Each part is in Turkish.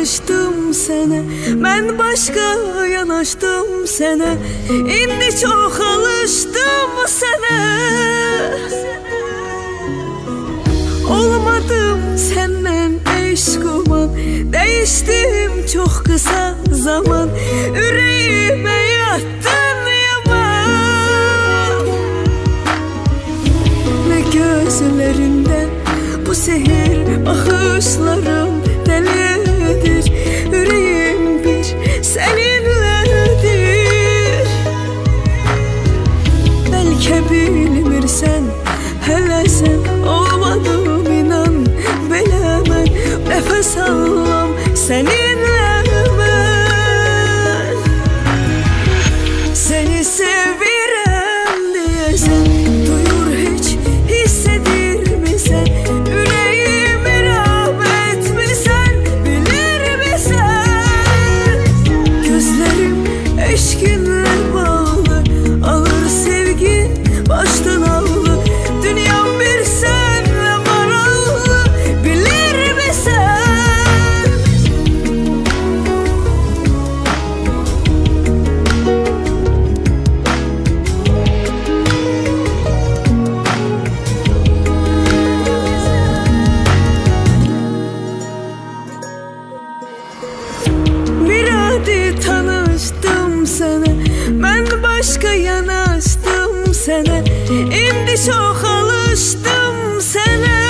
karıştım sene, ben başka yanaştım sene, indi çok alıştım sene. Olmadım senden eş kuman, değiştim çok kısa zaman, yüreğime yattın yaman. Ve gözlerinde bu sihir bakışlarım delidir, yüreğim bir seninledir. Belki bilmirsen, hele sen olmadım inan, bilemem, nefes almam seninle ben. Seni sevirem diyesen, duyur hiç hissedir mi sen? İndi çok alıştım sene.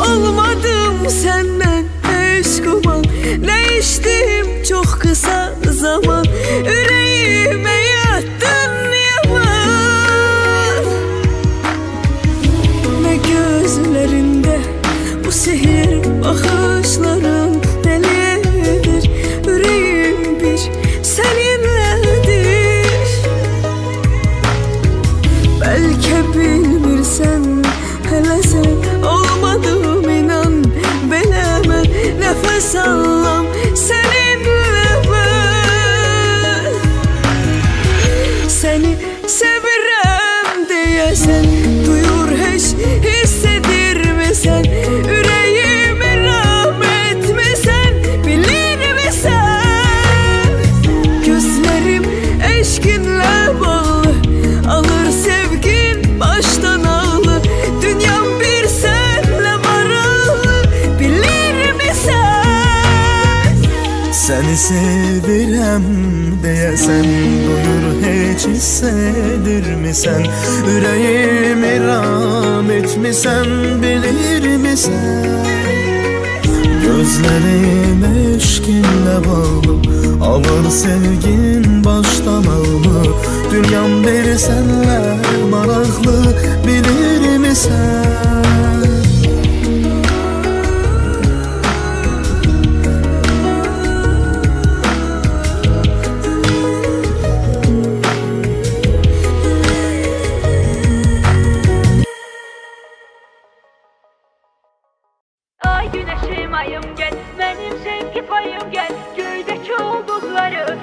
Olmadım senden eş kuman, değiştim çok kısa zaman, yüreğime yattın yaman. Ve gözlerinde bu sihir bakışların delidir, yüreğim bir seninle. Bilmirsen, hele sen olmadım inan, bilemem, nefes almam seninle ben. Seni sevirem diyesen, duyur hiç hissedir mi sen? Yüreğime rahmet mi sen? Bilir mi sen? Gözlerim eşkinle bağlı, alır sevgi baştan ağlı, dünyam bir senle maralı, bilir mi sen? Seni sevirem diyesen, duyur hiç hissedir mi sen? Yüreğime rahmet mi sen? Bilir mi sen? Gözlerim eşkinle bağlı, alır sevgin baştan ağlı, dünyam bir senle maraklı, bilir mi sen? Güneşim ayım gel, benim sevgi payım gel, göydeki ulduzları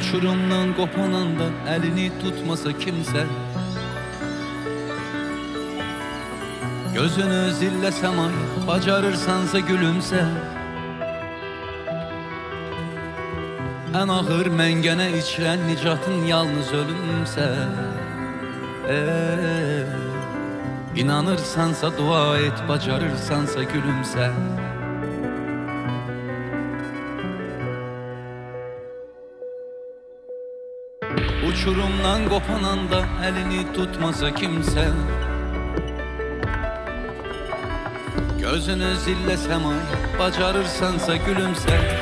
Uçurumdan kopan andan elini tutmasa kimse, gözünü zillesem ay, bacarırsansa gülümse. En ağır mengene içilen nicatın yalnız ölümse. İnanırsansa dua et, bacarırsansa gülümse. Uçurumdan kopan anda elini tutmasa kimse, gözünü zillesem ay, bacarırsansa gülümse.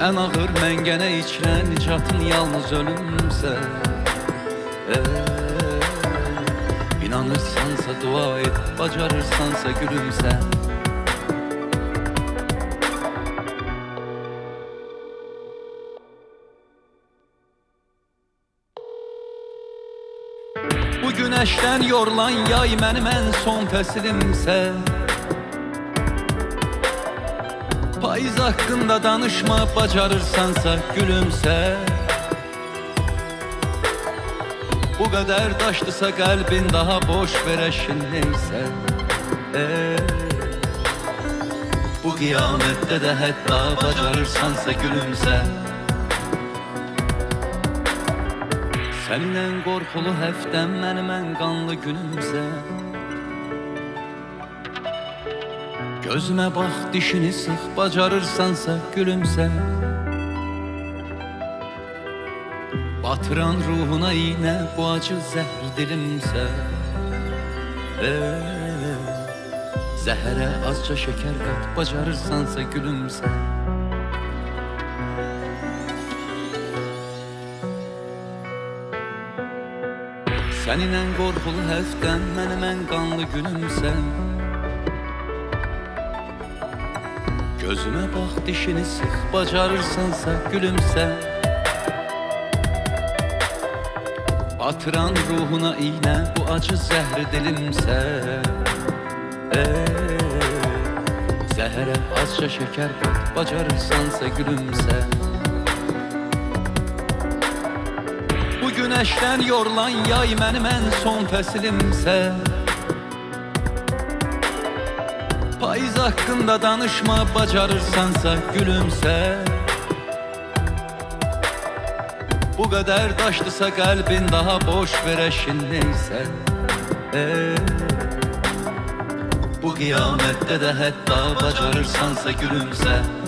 En ağır mengene içilen nicatın yalnız ölümse. İnanırsansa dua et, bacarırsansa gülümse. Bu güneşten yorulan yay mənim en son fəsilimsə. Payız hakkında danışma, bacarırsansa gülümse. Bu kadar taştısa kalbin, daha boş ver eşinliyse. Bu kıyamette de hatta bacarırsansa gülümse. Senden korkulu heftem, benim en kanlı günümse. Gözüme bak, dişini sık, bacarırsansa gülümse. Batıran ruhuna iğne, bu acı zehir dilimse. Zehre azca şeker kat, bacarırsansa gülümse. Senin en korkulu heften, benim en kanlı günümse. Gözüme bak, dişini sık, bacarırsansa gülümse. Batıran ruhuna iğne, bu acı zehri dilimse. Zehre azca şeker kat, bacarırsansa gülümse. Bu güneşten yorulan yay mənim en son fəsilimsə. Payız hakkında danışma, bacarırsansa gülümse. Bu kadar taştısa kalbin, daha boş ver eşinliyse. Bu kıyamette de hatta bacarırsansa gülümse.